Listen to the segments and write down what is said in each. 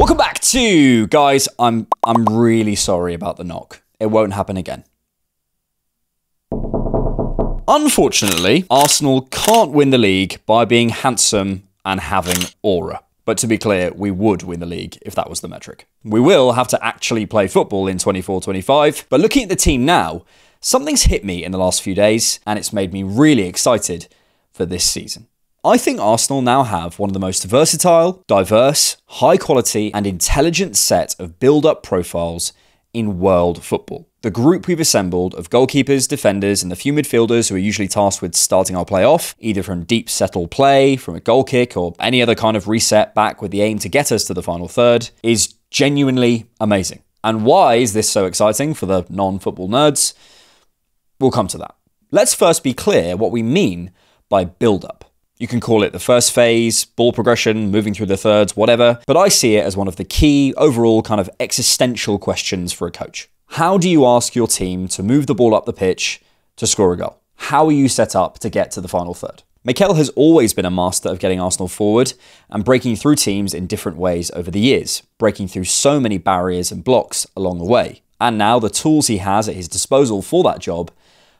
Welcome back to, guys, I'm really sorry about the knock. It won't happen again. Unfortunately, Arsenal can't win the league by being handsome and having aura. But to be clear, we would win the league if that was the metric. We will have to actually play football in 24-25, but looking at the team now, something's hit me in the last few days and it's made me really excited for this season. I think Arsenal now have one of the most versatile, diverse, high quality and intelligent set of build-up profiles in world football. The group we've assembled of goalkeepers, defenders and the few midfielders who are usually tasked with starting our play off, either from deep settle play, from a goal kick or any other kind of reset back with the aim to get us to the final third, is genuinely amazing. And why is this so exciting for the non-football nerds? We'll come to that. Let's first be clear what we mean by build-up. You can call it the first phase, ball progression, moving through the thirds, whatever, but I see it as one of the key overall kind of existential questions for a coach. How do you ask your team to move the ball up the pitch to score a goal? How are you set up to get to the final third? Mikel has always been a master of getting Arsenal forward and breaking through teams in different ways over the years, breaking through so many barriers and blocks along the way. And now the tools he has at his disposal for that job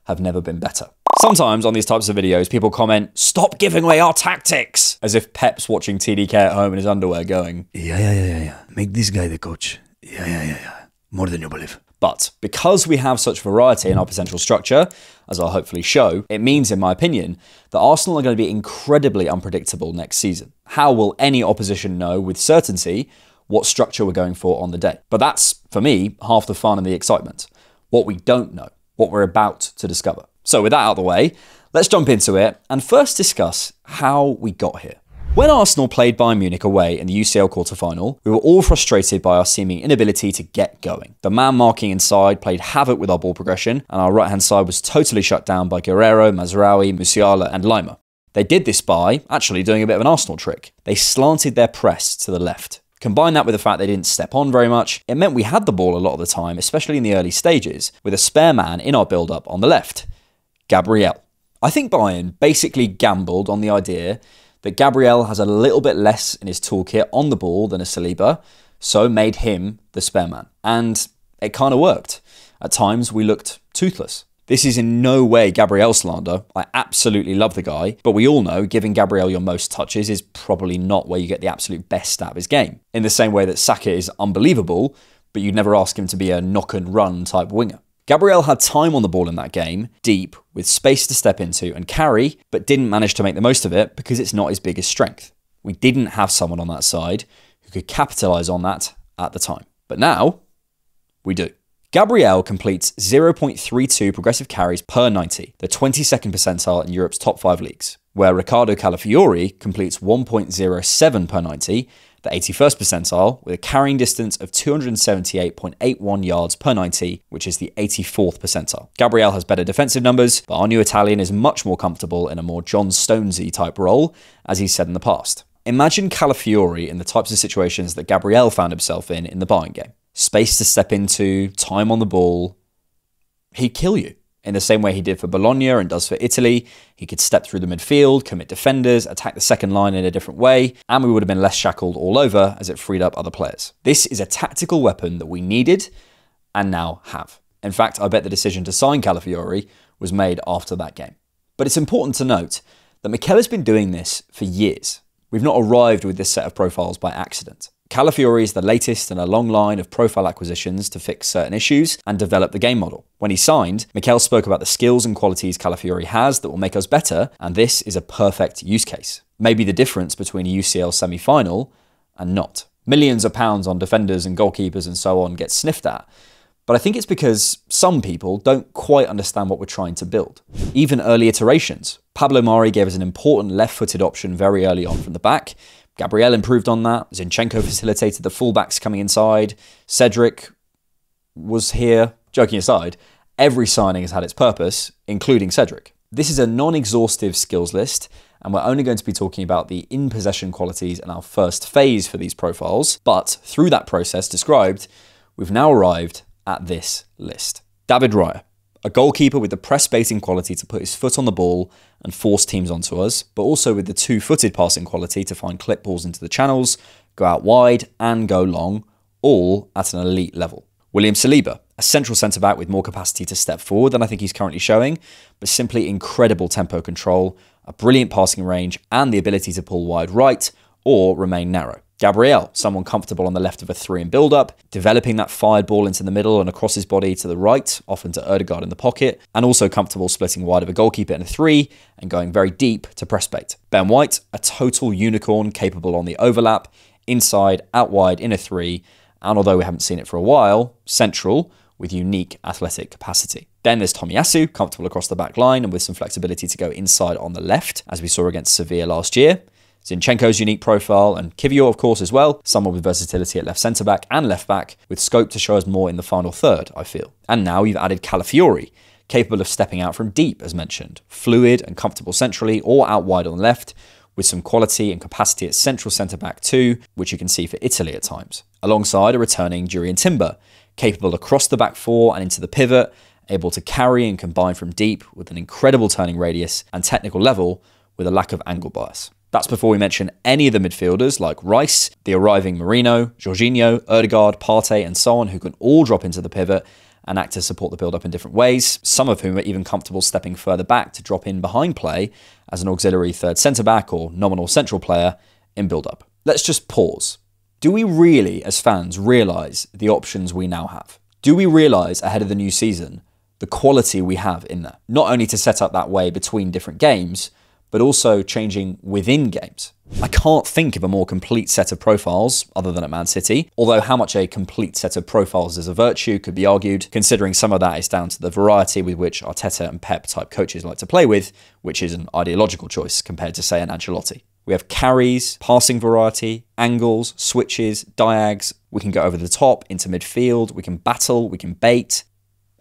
have never been better. Sometimes on these types of videos, people comment, "Stop giving away our tactics," as if Pep's watching TDK at home in his underwear going, yeah. Make this guy the coach. Yeah. More than you believe. But because we have such variety in our potential structure, as I'll hopefully show, it means, in my opinion, that Arsenal are going to be incredibly unpredictable next season. How will any opposition know with certainty what structure we're going for on the day? But that's, for me, half the fun and the excitement. What we don't know, what we're about to discover. So with that out of the way, let's jump into it and first discuss how we got here. When Arsenal played Bayern Munich away in the UCL quarter-final, we were all frustrated by our seeming inability to get going. The man marking inside played havoc with our ball progression and our right-hand side was totally shut down by Guerrero, Mazraoui, Musiala and Lima. They did this by actually doing a bit of an Arsenal trick. They slanted their press to the left. Combine that with the fact they didn't step on very much, it meant we had the ball a lot of the time, especially in the early stages, with a spare man in our build-up on the left. Gabriel. I think Bayern basically gambled on the idea that Gabriel has a little bit less in his toolkit on the ball than a Saliba, so made him the spare man. And it kind of worked. At times, we looked toothless. This is in no way Gabriel slander. I absolutely love the guy, but we all know giving Gabriel your most touches is probably not where you get the absolute best out of his game. In the same way that Saka is unbelievable, but you'd never ask him to be a knock and run type winger. Gabriel had time on the ball in that game, deep, with space to step into and carry, but didn't manage to make the most of it because it's not his biggest strength. We didn't have someone on that side who could capitalise on that at the time. But now, we do. Gabriel completes 0.32 progressive carries per 90, the 22nd percentile in Europe's top 5 leagues, where Riccardo Calafiori completes 1.07 per 90, the 81st percentile, with a carrying distance of 278.81 yards per 90, which is the 84th percentile. Gabriel has better defensive numbers, but our new Italian is much more comfortable in a more John Stonesy type role, as he's said in the past. Imagine Calafiori in the types of situations that Gabriel found himself in the Bayern game. Space to step into, time on the ball. He'd kill you. In the same way he did for Bologna and does for Italy, he could step through the midfield, commit defenders, attack the second line in a different way, and we would have been less shackled all over as it freed up other players. This is a tactical weapon that we needed and now have. In fact, I bet the decision to sign Calafiori was made after that game. But it's important to note that Mikel has been doing this for years. We've not arrived with this set of profiles by accident. Calafiori is the latest in a long line of profile acquisitions to fix certain issues and develop the game model. When he signed, Mikel spoke about the skills and qualities Calafiori has that will make us better, and this is a perfect use case. Maybe the difference between a UCL semi-final and not. Millions of pounds on defenders and goalkeepers and so on get sniffed at, but I think it's because some people don't quite understand what we're trying to build. Even early iterations. Pablo Mari gave us an important left-footed option very early on from the back. Gabriel improved on that, Zinchenko facilitated the fullbacks coming inside, Cedric was here. Joking aside, every signing has had its purpose, including Cedric. This is a non-exhaustive skills list, and we're only going to be talking about the in-possession qualities in our first phase for these profiles, but through that process described, we've now arrived at this list. David Raya. A goalkeeper with the press-baiting quality to put his foot on the ball and force teams onto us, but also with the two-footed passing quality to find clip balls into the channels, go out wide and go long, all at an elite level. William Saliba, a central centre-back with more capacity to step forward than I think he's currently showing, but simply incredible tempo control, a brilliant passing range, and the ability to pull wide right or remain narrow. Gabriel, someone comfortable on the left of a three and build-up, developing that fired ball into the middle and across his body to the right, often to Ødegaard in the pocket, and also comfortable splitting wide of a goalkeeper in a three and going very deep to press bait. Ben White, a total unicorn capable on the overlap, inside, out wide, in a three, and although we haven't seen it for a while, central with unique athletic capacity. Then there's Tomiyasu, comfortable across the back line and with some flexibility to go inside on the left, as we saw against Sevilla last year. Zinchenko's unique profile, and Kivio, of course, as well, someone with versatility at left centre-back and left-back, with scope to show us more in the final third, I feel. And now you've added Calafiori, capable of stepping out from deep, as mentioned, fluid and comfortable centrally or out wide on the left, with some quality and capacity at central centre-back too, which you can see for Italy at times, alongside a returning Jurriën Timber, capable across the back four and into the pivot, able to carry and combine from deep with an incredible turning radius and technical level with a lack of angle bias. That's before we mention any of the midfielders like Rice, the arriving Merino, Jorginho, Ødegaard, Partey and so on, who can all drop into the pivot and act to support the build-up in different ways, some of whom are even comfortable stepping further back to drop in behind play as an auxiliary third centre-back or nominal central player in build-up. Let's just pause. Do we really, as fans, realise the options we now have? Do we realise ahead of the new season the quality we have in there? Not only to set up that way between different games, but also changing within games. I can't think of a more complete set of profiles other than at Man City, although how much a complete set of profiles is a virtue could be argued, considering some of that is down to the variety with which Arteta and Pep type coaches like to play with, which is an ideological choice compared to, say, an Ancelotti. We have carries, passing variety, angles, switches, diags. We can go over the top, into midfield. We can battle, we can bait,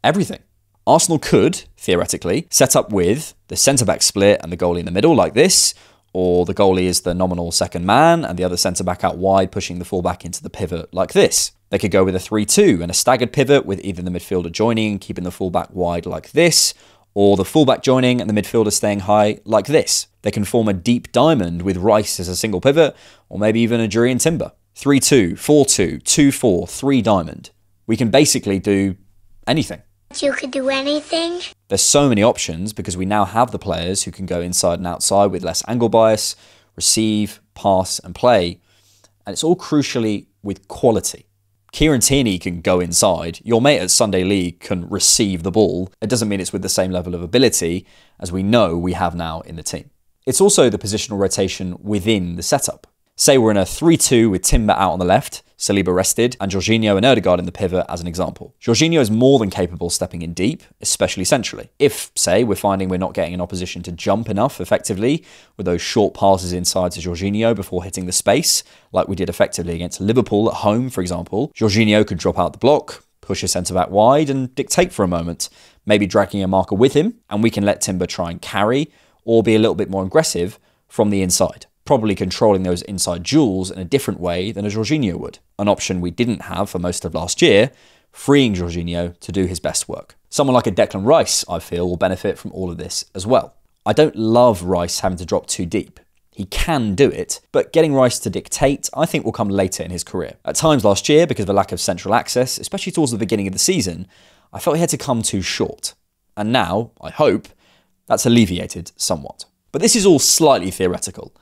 everything. Arsenal could, theoretically, set up with the centre-back split and the goalie in the middle like this, or the goalie is the nominal second man and the other centre-back out wide pushing the full-back into the pivot like this. They could go with a 3-2 and a staggered pivot with either the midfielder joining and keeping the full-back wide like this, or the full-back joining and the midfielder staying high like this. They can form a deep diamond with Rice as a single pivot, or maybe even a Jurriën Timber. 3-2, 4-2, 2-4, 3 diamond. We can basically do anything. You could do anything. There's so many options because we now have the players who can go inside and outside with less angle bias, receive, pass and play. And it's all crucially with quality. Kieran Tierney can go inside. Your mate at Sunday League can receive the ball. It doesn't mean it's with the same level of ability as we know we have now in the team. It's also the positional rotation within the setup. Say we're in a 3-2 with Timber out on the left, Saliba rested, and Jorginho and Ødegaard in the pivot as an example. Jorginho is more than capable stepping in deep, especially centrally. If, say, we're finding we're not getting an opposition to jump enough effectively with those short passes inside to Jorginho before hitting the space, like we did effectively against Liverpool at home, for example, Jorginho could drop out the block, push a centre-back wide and dictate for a moment, maybe dragging a marker with him, and we can let Timber try and carry or be a little bit more aggressive from the inside, probably controlling those inside duels in a different way than a Jorginho would, an option we didn't have for most of last year, freeing Jorginho to do his best work. Someone like a Declan Rice, I feel, will benefit from all of this as well. I don't love Rice having to drop too deep. He can do it, but getting Rice to dictate, I think, will come later in his career. At times last year, because of the lack of central access, especially towards the beginning of the season, I felt he had to come too short. And now, I hope, that's alleviated somewhat. But this is all slightly theoretical.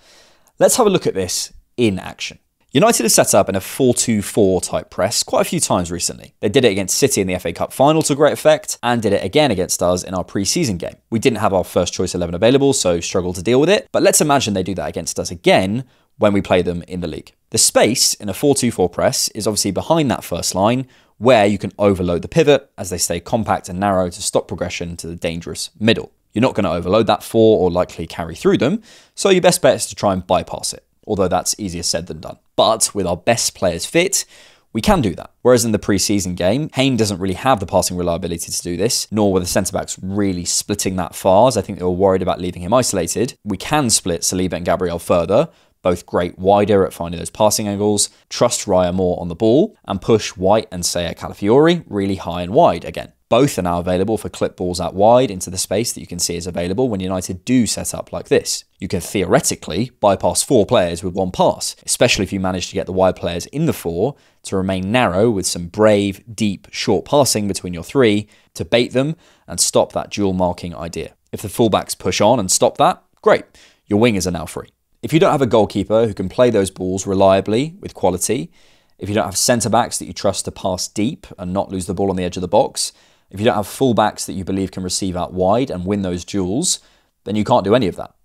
Let's have a look at this in action. United have set up in a 4-2-4 type press quite a few times recently. They did it against City in the FA Cup final to great effect, and did it again against us in our pre-season game. We didn't have our first choice 11 available, so struggled to deal with it, but let's imagine they do that against us again when we play them in the league. The space in a 4-2-4 press is obviously behind that first line, where you can overload the pivot as they stay compact and narrow to stop progression to the dangerous middle. You're not going to overload that four or likely carry through them, so your best bet is to try and bypass it, although that's easier said than done. But with our best players fit, we can do that. Whereas in the pre-season game, Hayne doesn't really have the passing reliability to do this, nor were the centre-backs really splitting that far, as I think they were worried about leaving him isolated. We can split Saliba and Gabriel further, both great wider at finding those passing angles, trust Raya more on the ball, and push White and Calafiori really high and wide again. Both are now available for clip balls out wide into the space that you can see is available when United do set up like this. You can theoretically bypass four players with one pass, especially if you manage to get the wide players in the four to remain narrow with some brave, deep, short passing between your three to bait them and stop that dual marking idea. If the fullbacks push on and stop that, great, your wingers are now free. If you don't have a goalkeeper who can play those balls reliably with quality, if you don't have centre-backs that you trust to pass deep and not lose the ball on the edge of the box, if you don't have full-backs that you believe can receive out wide and win those duels, then you can't do any of that.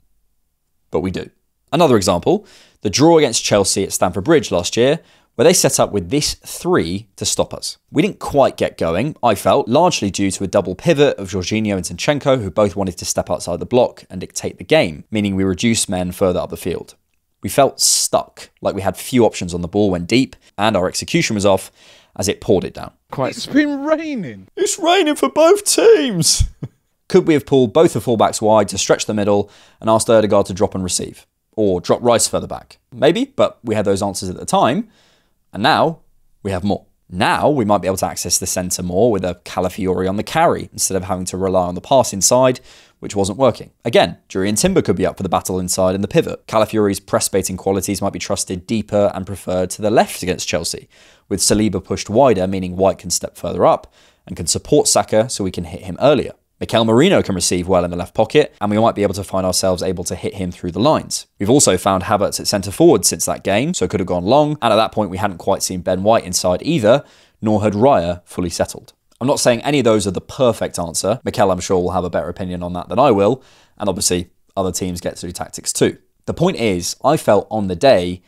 But we do. Another example, the draw against Chelsea at Stamford Bridge last year, where they set up with this three to stop us. We didn't quite get going, I felt, largely due to a double pivot of Jorginho and Zinchenko, who both wanted to step outside the block and dictate the game, meaning we reduced men further up the field. We felt stuck, like we had few options on the ball when deep, and our execution was off as it poured it down. It's been raining. It's raining for both teams. Could we have pulled both the fullbacks wide to stretch the middle and asked Ødegaard to drop and receive? Or drop Rice further back? Maybe, but we had those answers at the time. And now we have more. Now we might be able to access the centre more with a Calafiori on the carry instead of having to rely on the pass inside, which wasn't working. Again, Jurriën Timber could be up for the battle inside in the pivot. Calafiori's press-baiting qualities might be trusted deeper and preferred to the left against Chelsea, with Saliba pushed wider, meaning White can step further up and can support Saka so we can hit him earlier. Mikel Merino can receive well in the left pocket, and we might be able to find ourselves able to hit him through the lines. We've also found Havertz at centre-forward since that game, so it could have gone long, and at that point we hadn't quite seen Ben White inside either, nor had Raya fully settled. I'm not saying any of those are the perfect answer. Mikel, I'm sure, will have a better opinion on that than I will, and obviously other teams get to do tactics too. The point is, I felt on the day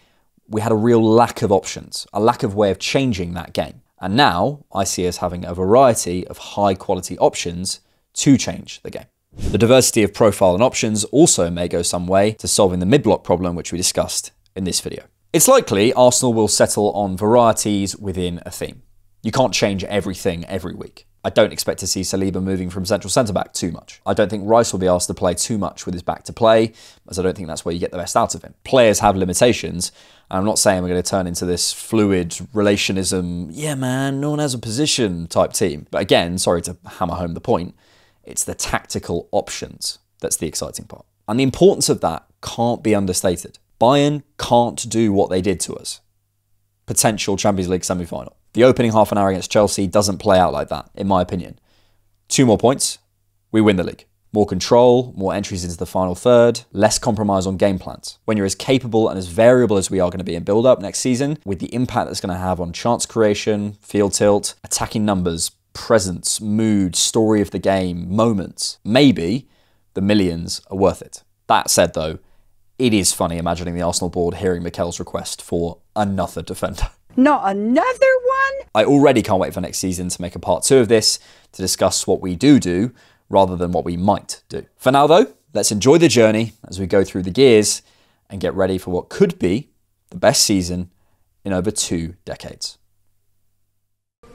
we had a real lack of options, a lack of way of changing that game. And now I see us having a variety of high-quality options to change the game. The diversity of profile and options also may go some way to solving the mid-block problem, which we discussed in this video. It's likely Arsenal will settle on varieties within a theme. You can't change everything every week. I don't expect to see Saliba moving from central centre-back too much. I don't think Rice will be asked to play too much with his back to play, as I don't think that's where you get the best out of him. Players have limitations, and I'm not saying we're going to turn into this fluid relationism, yeah man, no one has a position type team. But again, sorry to hammer home the point, it's the tactical options that's the exciting part. And the importance of that can't be understated. Bayern can't do what they did to us. Potential Champions League semi-final. The opening half an hour against Chelsea doesn't play out like that, in my opinion. 2 more points, we win the league. More control, more entries into the final third, less compromise on game plans. When you're as capable and as variable as we are going to be in build-up next season, with the impact that's going to have on chance creation, field tilt, attacking numbers, presence, mood, story of the game, moments, maybe the millions are worth it. That said though, it is funny imagining the Arsenal board hearing Mikel's request for another defender. Not another one? I already can't wait for next season to make a part 2 of this to discuss what we do rather than what we might do. For now though, let's enjoy the journey as we go through the gears and get ready for what could be the best season in over 2 decades.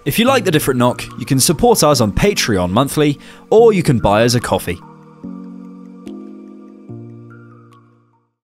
If you like The Different Knock, you can support us on Patreon monthly, or you can buy us a coffee.